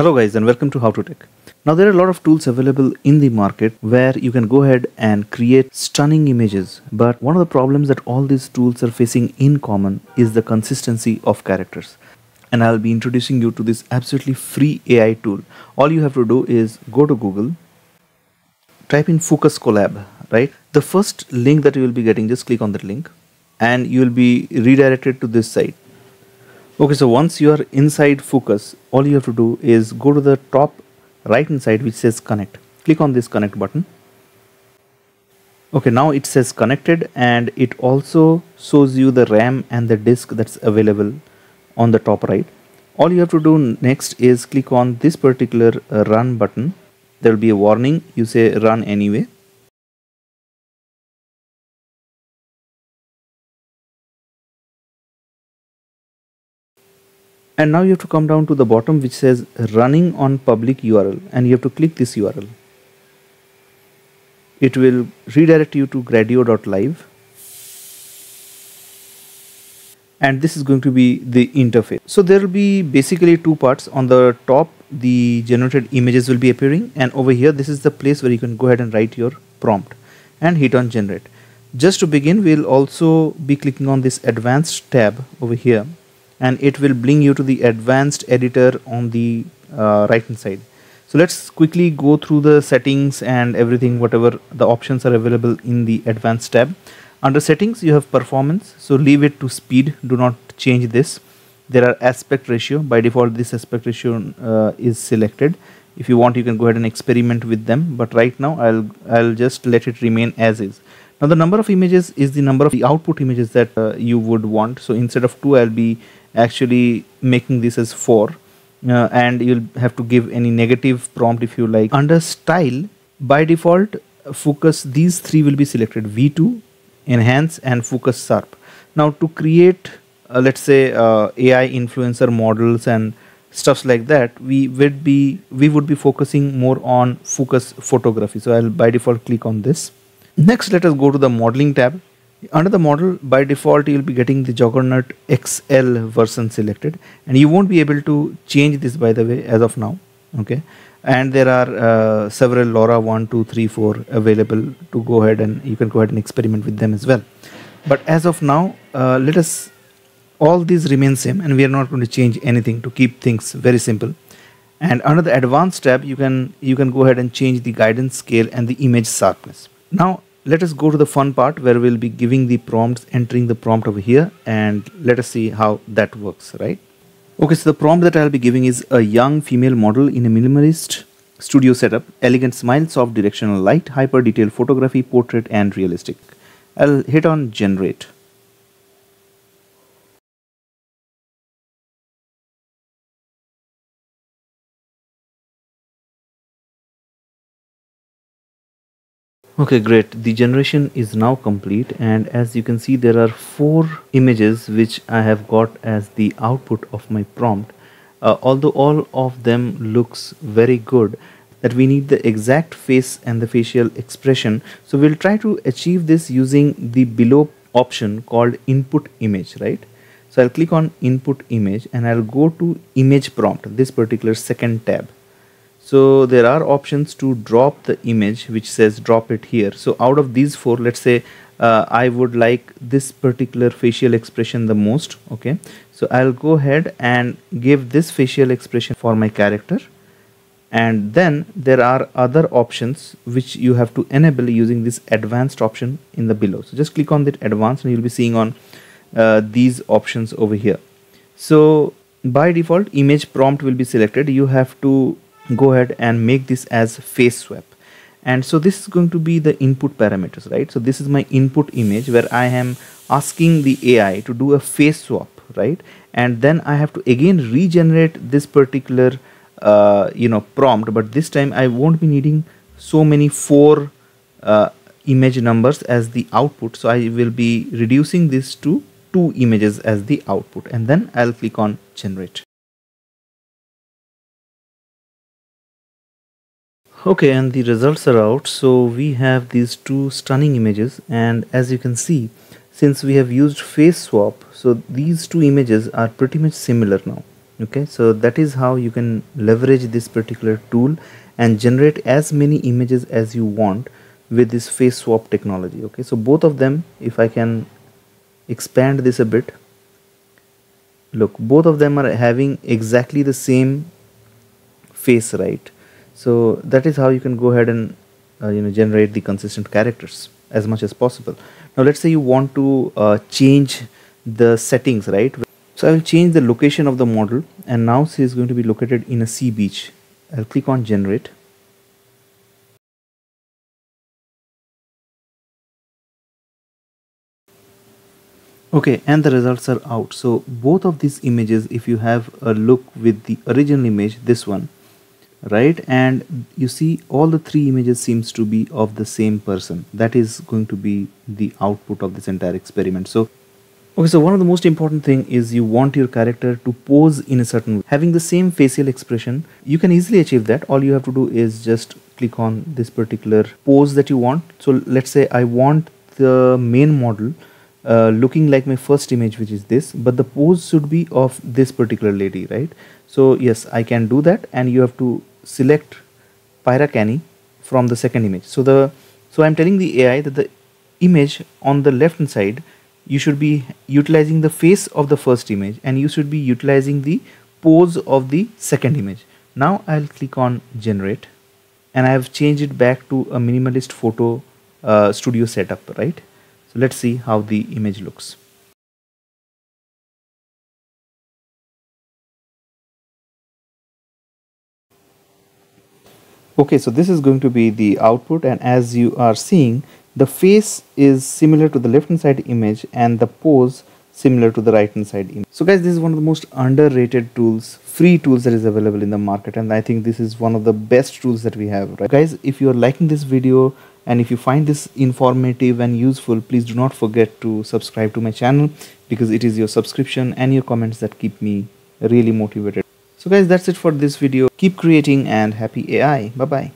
Hello guys and welcome to How to Tech. Now there are a lot of tools available in the market where you can go ahead and create stunning images, but one of the problems that all these tools are facing in common is the consistency of characters. And I'll be introducing you to this absolutely free AI tool. All you have to do is go to Google, type in Focus Collab, right? The first link that you will be getting, just click on that link and you will be redirected to this site. Okay, so once you are inside Focus, all you have to do is go to the top right hand side which says connect. Click on this connect button. Okay, now it says connected and it also shows you the RAM and the disk that's available on the top right. All you have to do next is click on this particular run button. There will be a warning, you say run anyway. And now you have to come down to the bottom which says running on public URL and you have to click this URL. It will redirect you to gradio.live. And this is going to be the interface. So there will be basically two parts. On the top, the generated images will be appearing, and over here this is the place where you can go ahead and write your prompt and hit on generate. Just to begin, we'll also be clicking on this advanced tab over here and it will bring you to the advanced editor on the right hand side. So let's quickly go through the settings and everything, whatever the options are available in the advanced tab. Under settings you have performance, so leave it to speed, do not change this. There are aspect ratio, by default this aspect ratio is selected. If you want you can go ahead and experiment with them, but right now I'll just let it remain as is. Now the number of images is the number of the output images that you would want, so instead of 2 I'll be actually making this as 4 and you'll have to give any negative prompt if you like. Under style, by default Focus, these three will be selected: V2, Enhance and Focus Sharp. Now to create let's say AI influencer models and stuffs like that, we would be focusing more on Focus Photography, so I'll by default click on this. Next let us go to the modeling tab. Under the model, by default you'll be getting the Juggernaut XL version selected and you won't be able to change this, by the way, as of now. Okay, and there are several LoRa 1, 2, 3, 4 available to go ahead and you can go ahead and experiment with them as well. But as of now, let us, all these remain same and we are not going to change anything to keep things very simple. And under the advanced tab, you can go ahead and change the guidance scale and the image sharpness. Now let us go to the fun part where we'll be giving the prompts, entering the prompt over here, and let us see how that works, right? Okay, so the prompt that I'll be giving is a young female model in a minimalist studio setup, elegant smile, soft directional light, hyper detailed photography, portrait and realistic. I'll hit on generate. Okay, great. The generation is now complete and as you can see there are 4 images which I have got as the output of my prompt. Although all of them looks very good, that we need the exact face and the facial expression. So we'll try to achieve this using the below option called input image, right? So I'll click on input image and I'll go to image prompt, this particular second tab. So there are options to drop the image which says drop it here. So out of these 4, let's say I would like this particular facial expression the most. Okay, so I'll go ahead and give this facial expression for my character, and then there are other options which you have to enable using this advanced option in the below. So just click on that advanced and you'll be seeing on these options over here. So by default image prompt will be selected. You have to go ahead and make this as face swap, and so this is going to be the input parameters, right? So this is my input image where I am asking the AI to do a face swap, right? And then I have to again regenerate this particular prompt, but this time I won't be needing so many 4 image numbers as the output, so I will be reducing this to 2 images as the output, and then I'll click on generate. Okay, and the results are out. So we have these 2 stunning images, and as you can see, since we have used face swap, so these 2 images are pretty much similar now, Okay, so that is how you can leverage this particular tool and generate as many images as you want with this face swap technology. Okay, so both of them, if I can expand this a bit, look, both of them are having exactly the same face, right? So that is how you can go ahead and generate the consistent characters as much as possible. Now let's say you want to change the settings, right? So I will change the location of the model, and now she is going to be located in a sea beach. I'll click on generate. Okay, and the results are out. So both of these images, if you have a look with the original image, this one, right, and you see all the three images seems to be of the same person. That is going to be the output of this entire experiment. So okay, so one of the most important thing is you want your character to pose in a certain way, having the same facial expression. You can easily achieve that. All you have to do is just click on this particular pose that you want. So let's say I want the main model looking like my first image, which is this, but the pose should be of this particular lady, right? So yes, I can do that, and you have to select Pyracani from the second image. So I'm telling the AI that the image on the left hand side, you should be utilizing the face of the first image, and you should be utilizing the pose of the second image. Now I'll click on generate, and I have changed it back to a minimalist photo studio setup, right? So let's see how the image looks. Okay, so this is going to be the output, and as you are seeing, the face is similar to the left hand side image and the pose similar to the right hand side image. So guys, this is one of the most underrated tools, free tools that is available in the market, and I think this is one of the best tools that we have, right? Guys, if you are liking this video, and if you find this informative and useful, please do not forget to subscribe to my channel, because it is your subscription and your comments that keep me really motivated. So guys, that's it for this video. Keep creating, and happy AI. Bye bye.